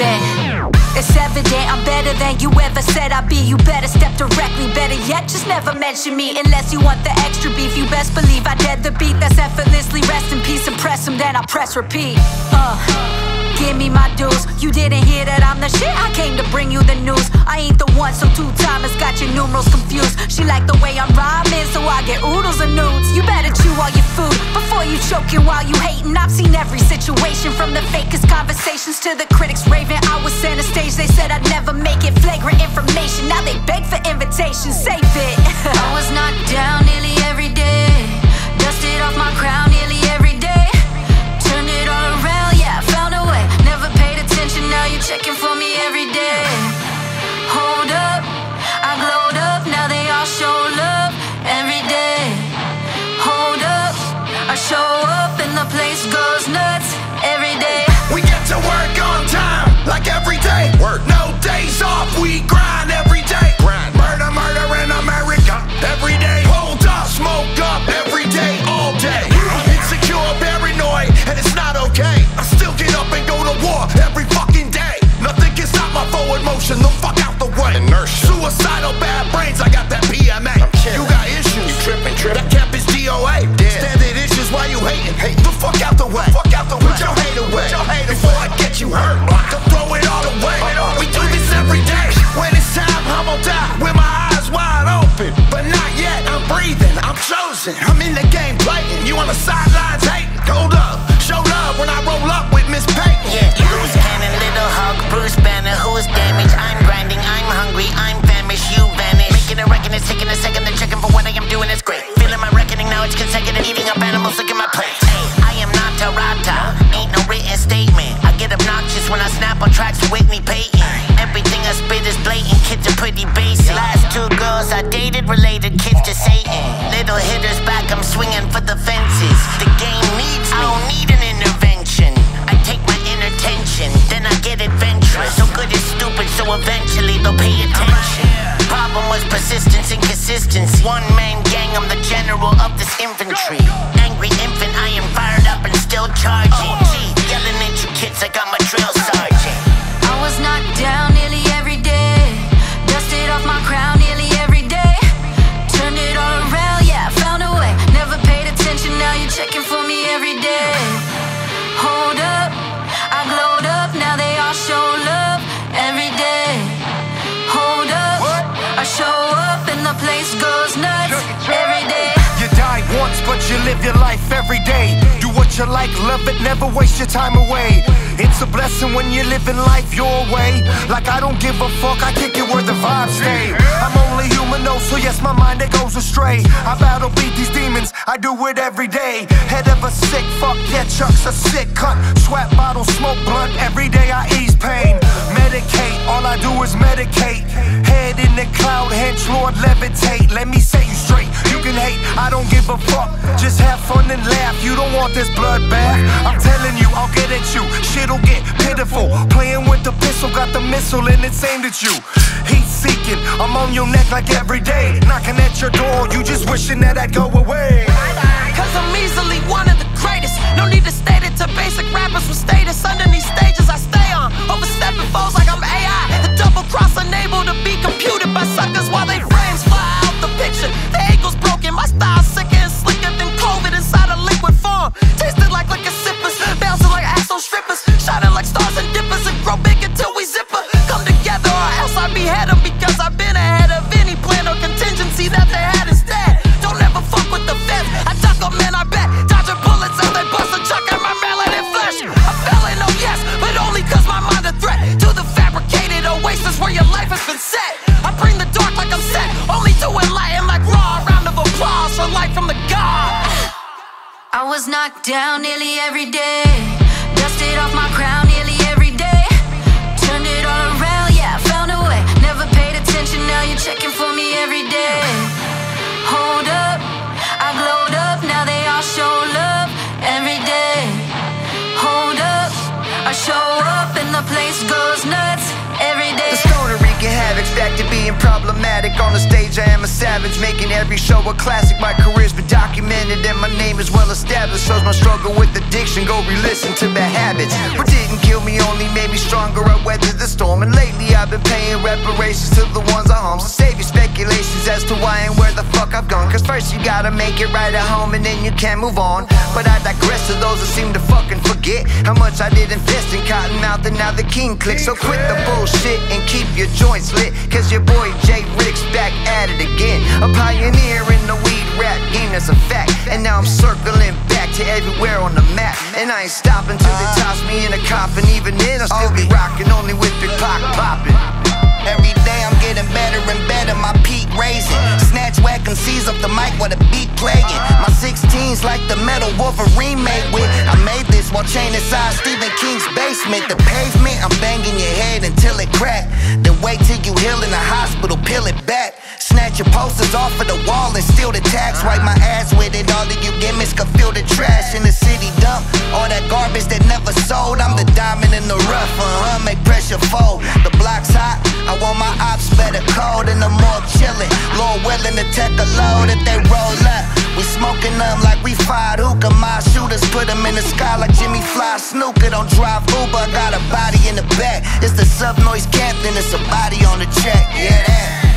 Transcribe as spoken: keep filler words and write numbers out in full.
constant. It's evident I'm better than you ever said I'd be. You better step directly, better yet just never mention me. Unless you want the extra beef, you best believe I dead the beat. That's effortlessly rest in peace, impress him, then I press repeat. Uh, give me my dues. You didn't hear that I'm the shit, I came to bring you the news. I ain't the one, so two-timers got your numerals confused. She like the way I'm rhyming, so I get oodles of nudes. You better chew all your food before you choking while you hating. I've seen every situation, from the fakest conversations to the critics raving. I was center stage, they said I'd never make it. Flagrant information, now they beg for invitations. Save it. I was knocked down nearly every day, dusted off my crown nearly every day, turned it all around, yeah, I found a way. Never paid attention, now you're checking for me every day. Hold up, I glowed up, now they all show love every day. Hold up, I show up and the place goes nuts every day. We get to work on time, like every day. Work, no days off, we grind every day. Grind, murder, murder in America, every day. Hold up, smoke up, every day, all day. I'm insecure, paranoid, and it's not okay. I still get up and go to war every fucking day. Nothing can stop my forward motion, the fuck out the way. Inertia, suicidal bad brains, I got that P M A. You got issues, you trippin', trippin'. That cap is D O A, standard issues, why you hatin'? Hate the fuck out the way, fuck out the way. Put your hate away, put your hate away. Before I get you hurt, don't throw it all away. We do this every day. When it's time, I'm gon' die with my eyes wide open. But not yet, I'm breathing, I'm chosen. I'm in the game playing, you on the sidelines hatin'. Hold up, show love when I roll up with Miss Payton. Yeah, loose cannon, little hug, Bruce Banner. Who's damaged? I'm grinding, I'm hungry, I'm famished, you vanish. Making a reckon, it's taking a second to checking for what I am doing, it's great. Feeling my reckoning, now it's consecutive, eating up animals, look at my plate. Hey, I am not a rata, ain't no written statement. I get obnoxious when I snap on tracks to Whitney Payton. Everything I spit is blatant, kids are pretty basic. Last two girls I dated related kids to Satan. Little hitters back, I'm swinging for the fences. The game needs me, I don't need an intervention. I take my inner tension, then I get adventurous. So good is stupid, so eventually they'll pay attention. Problem was persistence and consistency. One man gang, I'm the general of this infantry. Angry infant, I am fired up and still charging. Gee, yelling at you kids like I'm a drill sergeant. I was knocked down nearly every day, dusted off my crown nearly every day, turned it all around, yeah, I found a way. Never paid attention, now you're checking for me every day. Hold up, I glowed up, now they all show love every day. Hold up, what? I show up and the place goes nuts every day. You die once but you live your life every day. Do what you like, love it, never waste your time away. It's a blessing when you're living life your way. Like I don't give a fuck, I kick it where the vibes stay. I'm only human though, so yes, my mind it goes astray. I battle beat these demons, I do it every day. Head of a sick fuck, yeah, Chuck's a sick cunt. Swap bottle, smoke blunt, every day I ease pain. Medicate, all I do is medicate. Head in the cloud, hench lord levitate. Let me set you straight, you can hate, I don't give a fuck. Just have fun and laugh, you don't want this bloodbath. I'm telling you, I'll get at you, shit get pitiful. Playing with the pistol, got the missile and it's aimed at you. Heat seeking, I'm on your neck like every day. Knocking at your door, you just wishing that I'd go away. Cause I'm easily one of the greatest. No need to state it to basic rappers with status. Underneath stages I stay on, overstepping foes like I'm A I. The double cross unable to be computed by suckers while they frames fly out the picture. The ankle's broken, my style's sicker and slicker than COVID inside a liquid form. Tasted like liquor sippers, bouncing like axle strippers. Shining like stars and dippers and grow big until we zipper. Come together or else I behead them, because I've been ahead of any plan or contingency that they had instead. Don't ever fuck with the feds, I duck them and I bet. Dodging bullets as they bust a chuck in my melanin flesh. I fell in, oh yes, but only cause my mind a threat to the fabricated oasis where your life has been set. I bring the dark like I'm set, only to enlighten like raw. A round of applause for life from the god. I was knocked down nearly every day, dusted off my crown nearly every day, turned it all around, yeah, I found a way. Never paid attention, now you're checking for me every day. Hold up, I glowed up, now they all show love every day. Hold up, I show up and the place goes nuts every day. The stoner wreaking havoc, back to being problematic. havoc on the stage. I am a savage, making every show a classic. My career's been documented and my name is well established. Shows my struggle with addiction, go re-listen to bad habits. What didn't kill me only made me stronger, I weathered the storm. And lately I've been paying reparations to the ones I harmed. So save your speculations as to why and where the fuck I've gone. Cause first you gotta make it right at home and then you can move on. But I digress to those that seem to fucking forget how much I did invest in Cottonmouth and now the King Klick. So quit the bullshit and keep your joints lit, cause your boy Jay Rick's back at it again. A pioneer in the weed rap game, that's a fact. And now I'm circling back to everywhere on the map. And I ain't stopping till they toss me in a coffin. Even then I'll still be rocking, only with big pock popping. Every day I'm getting better and better, my peak raising. Snatch, whack, and seize up the mic while the beat playing. My sixteens like the metal Wolverine made with. I made this while chained inside Stephen King's basement. The pavement, I'm banging your head until it crack. Then wait till you heal in the hospital, peel it back. Snatch your posters off of the wall and steal the tax. Wipe my ass with it, all of you gimmicks can feel the trash. In the city dump, all that garbage that never sold. I'm the diamond in the rough, uh-huh, make pressure fold. The block's hot, I want my ops better cold. And I'm more chillin', Lord willing to take the load if they roll up. We smoking them like we fired hookah. My shooters put them in the sky like Jimmy Fly Snooker. Don't drive Uber, got a body in the back. It's the Sub Noize Campton, it's a body on the track, yeah that.